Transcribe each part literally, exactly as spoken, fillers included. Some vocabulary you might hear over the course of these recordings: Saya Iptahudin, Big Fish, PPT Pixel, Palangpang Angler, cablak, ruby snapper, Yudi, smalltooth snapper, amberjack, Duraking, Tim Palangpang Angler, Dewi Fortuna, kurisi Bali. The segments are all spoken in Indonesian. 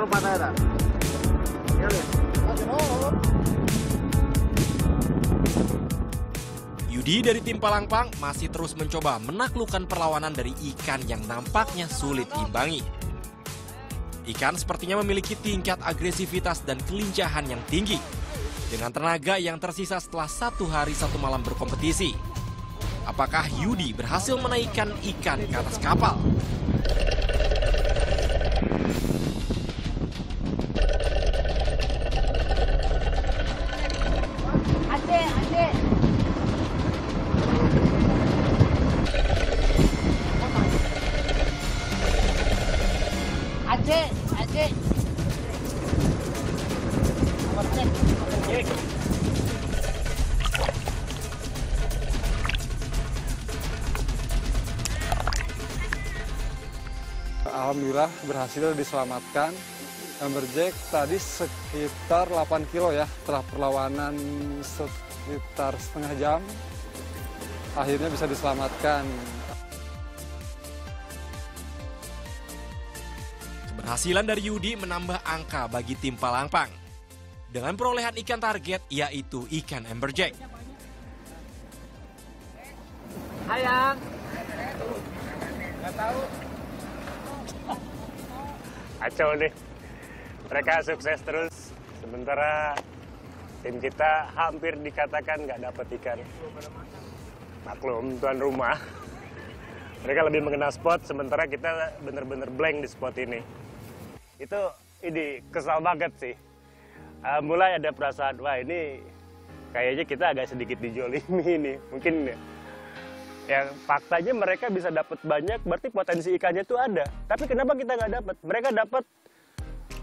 Kalau patah ada. Ya lihat. Yudi dari tim Palangpang masih terus mencoba menaklukkan perlawanan dari ikan yang nampaknya sulit diimbangi. Ikan sepertinya memiliki tingkat agresivitas dan kelincahan yang tinggi, dengan tenaga yang tersisa setelah satu hari satu malam berkompetisi. Apakah Yudi berhasil menaikkan ikan ke atas kapal? Alhamdulillah berhasil diselamatkan amberjack tadi sekitar delapan kilo ya, setelah perlawanan sekitar setengah jam akhirnya bisa diselamatkan. Keberhasilan dari Yudi menambah angka bagi tim Palangpang dengan perolehan ikan target yaitu ikan amberjack. Ayang. Nggak tahu. Acau nih. Mereka sukses terus. Sementara tim kita hampir dikatakan nggak dapat ikan. Maklum tuan rumah. Mereka lebih mengenal spot, sementara kita benar-benar blank di spot ini. Itu ini kesal banget sih. Uh, mulai ada perasaan, wah ini kayaknya kita agak sedikit dijolimi ini. Mungkin ya faktanya mereka bisa dapat banyak, berarti potensi ikannya tuh ada. Tapi kenapa kita nggak dapat? Mereka dapat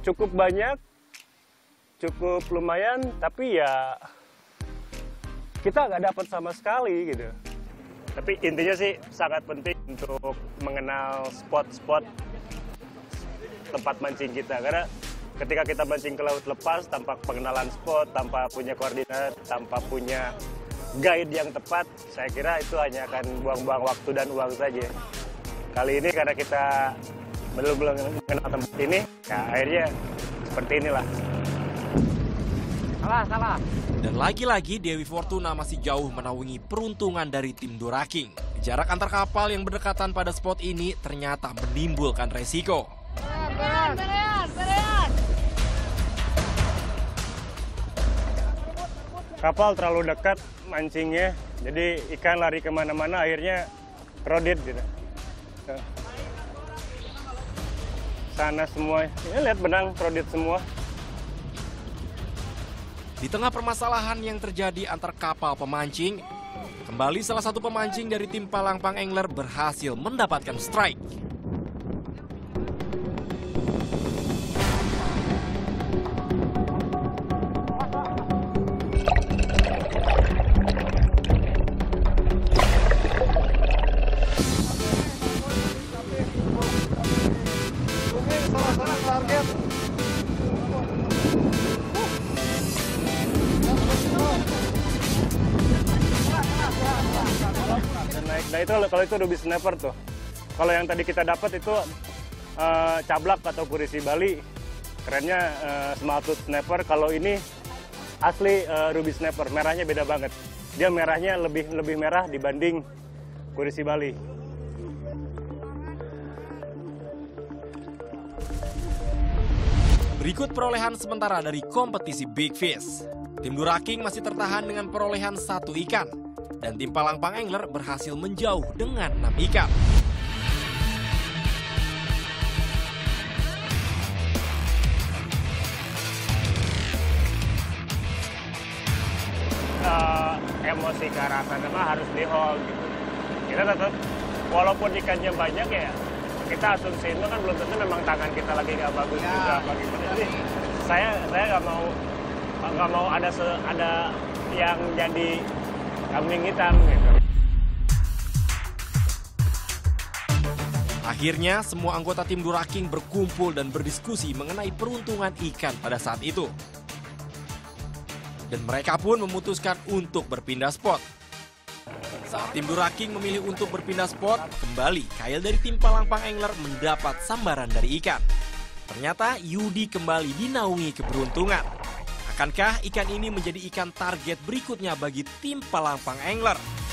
cukup banyak, cukup lumayan, tapi ya kita nggak dapat sama sekali gitu. Tapi intinya sih sangat penting untuk mengenal spot-spot tempat mancing kita, karena ketika kita mancing ke laut lepas, tanpa pengenalan spot, tanpa punya koordinat, tanpa punya guide yang tepat, saya kira itu hanya akan buang-buang waktu dan uang saja. Kali ini karena kita belum mengenal tempat ini, ya akhirnya seperti inilah. Salah, salah. Dan lagi-lagi Dewi Fortuna masih jauh menaungi peruntungan dari tim Duraking. Jarak antar kapal yang berdekatan pada spot ini ternyata menimbulkan resiko. Berat, berat, berat. Kapal terlalu dekat mancingnya, jadi ikan lari kemana-mana akhirnya crowded gitu. Sana semua, ya lihat benang crowded semua. Di tengah permasalahan yang terjadi antar kapal pemancing, kembali salah satu pemancing dari tim Palangpang Angler berhasil mendapatkan strike. Nah itu kalau itu ruby snapper tuh. Kalau yang tadi kita dapat itu uh, cablak atau kurisi Bali, kerennya uh, smalltooth snapper. Kalau ini asli uh, ruby snapper, merahnya beda banget. Dia merahnya lebih lebih merah dibanding kurisi Bali. Berikut perolehan sementara dari kompetisi Big Fish. Tim Duraking masih tertahan dengan perolehan satu ikan. Dan tim Palangpang Angler berhasil menjauh dengan enam ikan. Uh, emosi ke arah sana mah harus di-hold gitu. Kita tetap, walaupun ikannya banyak ya, kita asumsi itu kan belum tentu memang tangan kita lagi nggak bagus ya, juga apa gimana. Jadi saya saya nggak mau nggak mau ada se, ada yang jadi kambing hitam gitu. Akhirnya semua anggota tim Duraking berkumpul dan berdiskusi mengenai peruntungan ikan pada saat itu. Dan mereka pun memutuskan untuk berpindah spot. Saat tim Duraking memilih untuk berpindah spot, kembali Kail dari tim Palangpang Angler mendapat sambaran dari ikan. Ternyata Yudi kembali dinaungi keberuntungan. Akankah ikan ini menjadi ikan target berikutnya bagi tim Palangpang Angler?